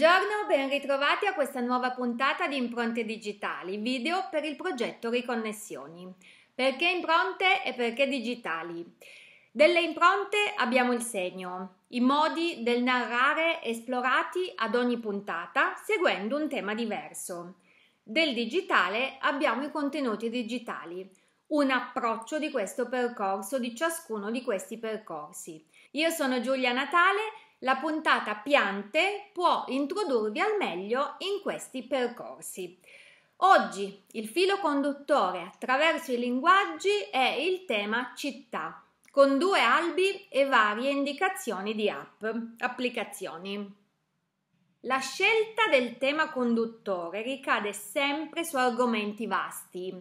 Buongiorno, ben ritrovati a questa nuova puntata di Impronte Digitali, video per il progetto Riconnessioni. Perché impronte e perché digitali? Delle impronte abbiamo il segno, i modi del narrare esplorati ad ogni puntata seguendo un tema diverso. Del digitale abbiamo i contenuti digitali, un approccio di questo percorso, di ciascuno di questi percorsi. Io sono Giulia Natale. La puntata Piante può introdurvi al meglio in questi percorsi. Oggi il filo conduttore attraverso i linguaggi è il tema città, con due albi e varie indicazioni di app, applicazioni. La scelta del tema conduttore ricade sempre su argomenti vasti,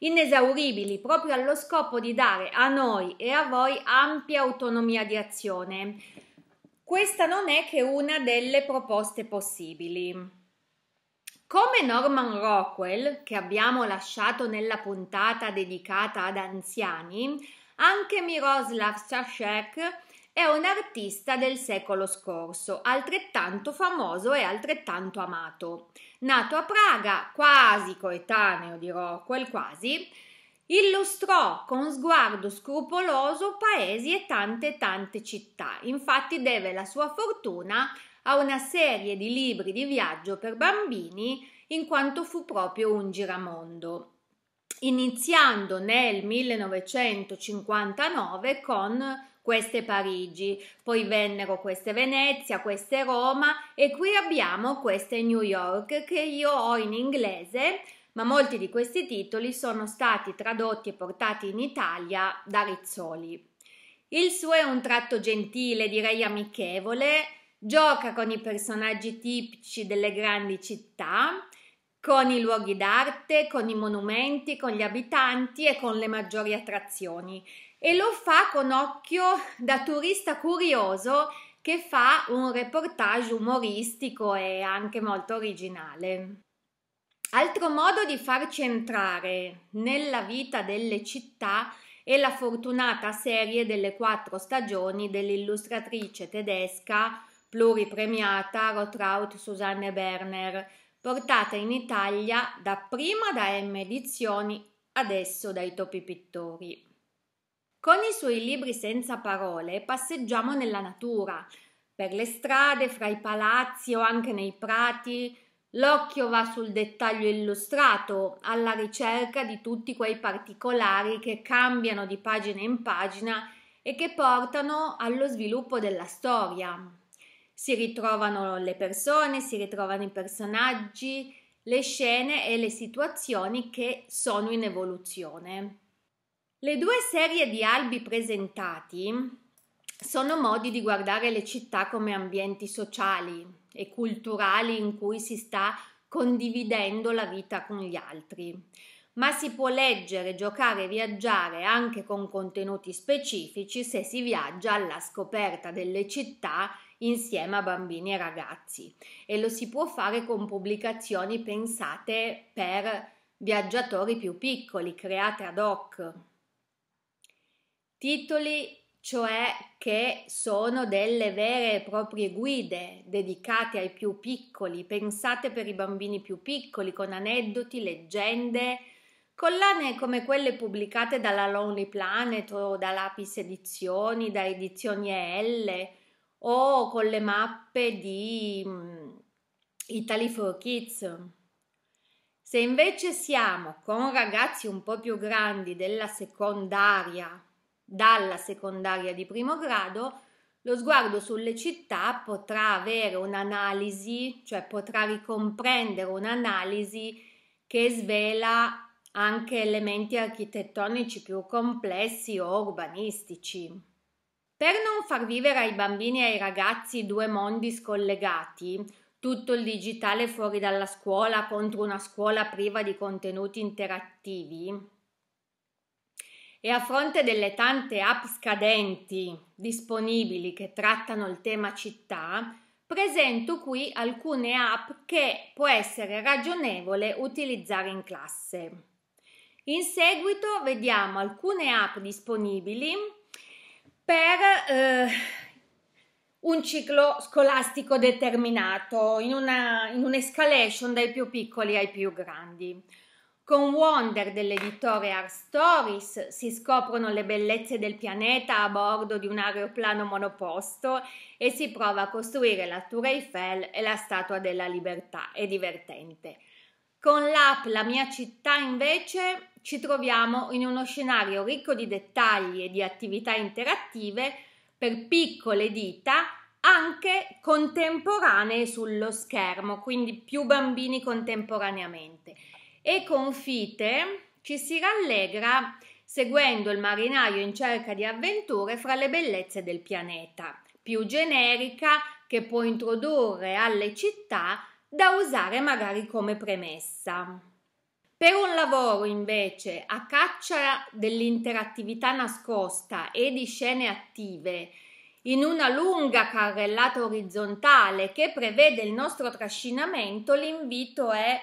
inesauribili, proprio allo scopo di dare a noi e a voi ampia autonomia di azione. Questa non è che una delle proposte possibili. Come Norman Rockwell, che abbiamo lasciato nella puntata dedicata ad anziani, anche Miroslav Šašek è un artista del secolo scorso, altrettanto famoso e altrettanto amato. Nato a Praga, quasi coetaneo di Rockwell, quasi, illustrò con sguardo scrupoloso paesi e tante città. Infatti deve la sua fortuna a una serie di libri di viaggio per bambini, in quanto fu proprio un giramondo, iniziando nel 1959 con queste Parigi, poi vennero queste Venezia, queste Roma e qui abbiamo queste New York che io ho in inglese, ma molti di questi titoli sono stati tradotti e portati in Italia da Rizzoli. Il suo è un tratto gentile, direi amichevole, gioca con i personaggi tipici delle grandi città, con i luoghi d'arte, con i monumenti, con gli abitanti e con le maggiori attrazioni. E lo fa con occhio da turista curioso che fa un reportage umoristico e anche molto originale. Altro modo di farci entrare nella vita delle città è la fortunata serie delle 4 stagioni dell'illustratrice tedesca pluripremiata Rothraut Susanne Berner, portata in Italia da Prima da M Edizioni, adesso dai Topi Pittori. Con i suoi libri senza parole passeggiamo nella natura, per le strade, fra i palazzi o anche nei prati. L'occhio va sul dettaglio illustrato, alla ricerca di tutti quei particolari che cambiano di pagina in pagina e che portano allo sviluppo della storia. Si ritrovano le persone, si ritrovano i personaggi, le scene e le situazioni che sono in evoluzione. Le due serie di albi presentati sono modi di guardare le città come ambienti sociali e culturali in cui si sta condividendo la vita con gli altri, ma si può leggere, giocare e viaggiare anche con contenuti specifici se si viaggia alla scoperta delle città insieme a bambini e ragazzi, e lo si può fare con pubblicazioni pensate per viaggiatori più piccoli, create ad hoc. Titoli cioè che sono delle vere e proprie guide dedicate ai più piccoli, pensate per i bambini più piccoli, con aneddoti, leggende, collane come quelle pubblicate dalla Lonely Planet o da Lapis Edizioni, da Edizioni EL, o con le mappe di Italy for Kids. Se invece siamo con ragazzi un po' più grandi dalla secondaria di primo grado, lo sguardo sulle città potrà avere un'analisi, cioè potrà ricomprendere un'analisi che svela anche elementi architettonici più complessi o urbanistici. Per non far vivere ai bambini e ai ragazzi due mondi scollegati, tutto il digitale fuori dalla scuola contro una scuola priva di contenuti interattivi, e a fronte delle tante app scadenti disponibili che trattano il tema città, presento qui alcune app che può essere ragionevole utilizzare in classe. In seguito vediamo alcune app disponibili per un ciclo scolastico determinato, in un'escalation dai più piccoli ai più grandi. Con Wonder dell'editore Art Stories si scoprono le bellezze del pianeta a bordo di un aeroplano monoposto e si prova a costruire la Tour Eiffel e la Statua della Libertà. È divertente. Con l'app La mia città invece ci troviamo in uno scenario ricco di dettagli e di attività interattive per piccole dita anche contemporanee sullo schermo, quindi più bambini contemporaneamente. E Confite ci si rallegra seguendo il marinaio in cerca di avventure fra le bellezze del pianeta, più generica che può introdurre alle città da usare magari come premessa. Per un lavoro invece a caccia dell'interattività nascosta e di scene attive in una lunga carrellata orizzontale che prevede il nostro trascinamento, l'invito è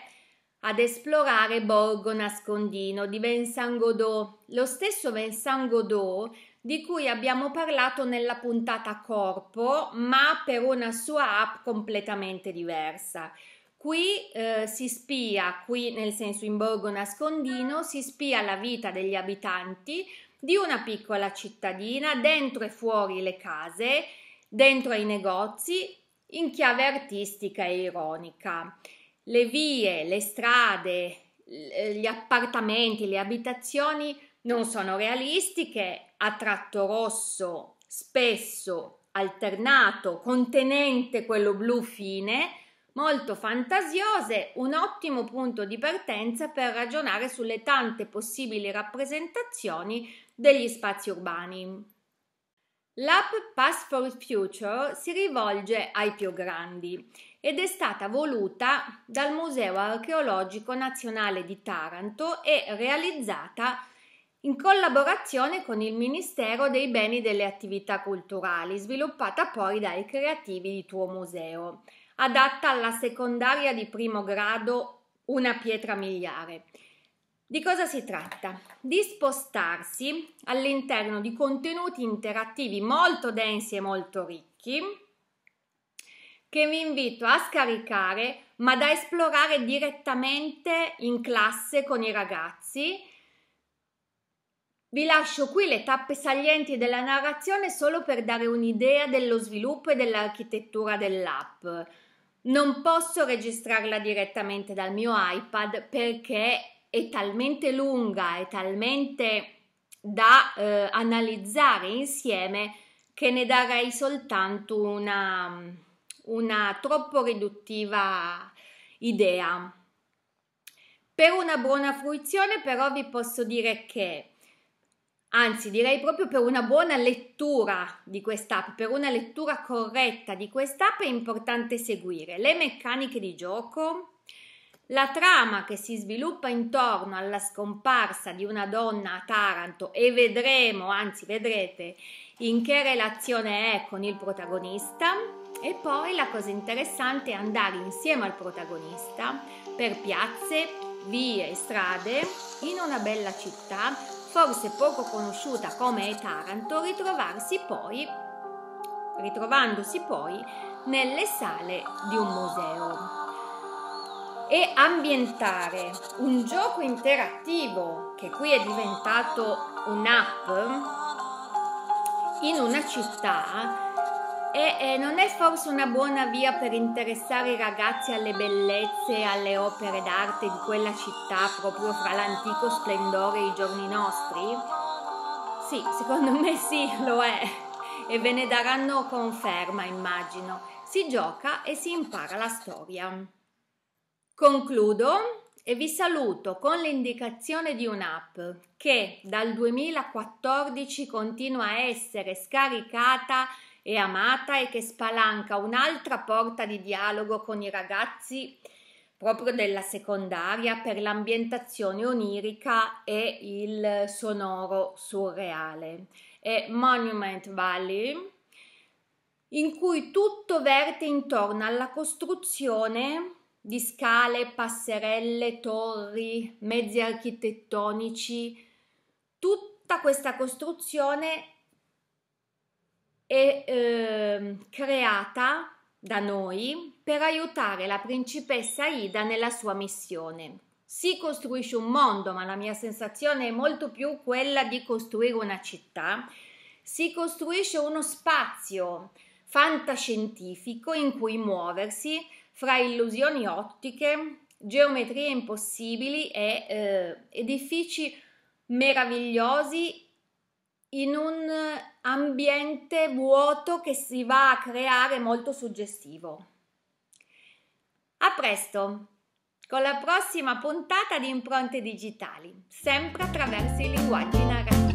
ad esplorare Borgo Nascondino di Vincent Godot, lo stesso Vincent Godot di cui abbiamo parlato nella puntata Corpo, ma per una sua app completamente diversa. Qui in Borgo Nascondino, si spia la vita degli abitanti di una piccola cittadina, dentro e fuori le case, dentro ai negozi, in chiave artistica e ironica. Le vie, le strade, gli appartamenti, le abitazioni non sono realistiche, a tratto rosso, spesso alternato, contenente quello blu fine, molto fantasiose, un ottimo punto di partenza per ragionare sulle tante possibili rappresentazioni degli spazi urbani. L'app Pass for Future si rivolge ai più grandi ed è stata voluta dal Museo Archeologico Nazionale di Taranto e realizzata in collaborazione con il Ministero dei Beni delle Attività Culturali, sviluppata poi dai creativi di Tuo Museo, adatta alla secondaria di primo grado Una pietra miliare. Di cosa si tratta? Di spostarsi all'interno di contenuti interattivi molto densi e molto ricchi, che vi invito a scaricare, ma da esplorare direttamente in classe con i ragazzi. Vi lascio qui le tappe salienti della narrazione solo per dare un'idea dello sviluppo e dell'architettura dell'app. Non posso registrarla direttamente dal mio iPad perché è talmente lunga, è talmente da analizzare insieme che ne darei soltanto una troppo riduttiva idea. Per una buona fruizione però vi posso dire che, anzi direi proprio per una buona lettura di quest'app, per una lettura corretta di quest'app è importante seguire le meccaniche di gioco, la trama che si sviluppa intorno alla scomparsa di una donna a Taranto e vedrete in che relazione è con il protagonista. E poi la cosa interessante è andare insieme al protagonista per piazze, vie e strade in una bella città, forse poco conosciuta come è Taranto, ritrovandosi poi nelle sale di un museo. E ambientare un gioco interattivo, che qui è diventato un'app, in una città, E non è forse una buona via per interessare i ragazzi alle bellezze e alle opere d'arte di quella città proprio fra l'antico splendore e i giorni nostri? Sì, secondo me sì, lo è, e ve ne daranno conferma, immagino. Si gioca e si impara la storia. Concludo e vi saluto con l'indicazione di un'app che dal 2014 continua a essere scaricata e amata e che spalanca un'altra porta di dialogo con i ragazzi proprio della secondaria per l'ambientazione onirica e il sonoro surreale. È Monument Valley, in cui tutto verte intorno alla costruzione di scale, passerelle, torri, mezzi architettonici. Tutta questa costruzione è creata da noi per aiutare la principessa Ida nella sua missione. Si costruisce un mondo, ma la mia sensazione è molto più quella di costruire una città. Si costruisce uno spazio fantascientifico in cui muoversi fra illusioni ottiche, geometrie impossibili e edifici meravigliosi in un ambiente vuoto che si va a creare molto suggestivo. A presto con la prossima puntata di Impronte Digitali, sempre attraverso i linguaggi narrativi.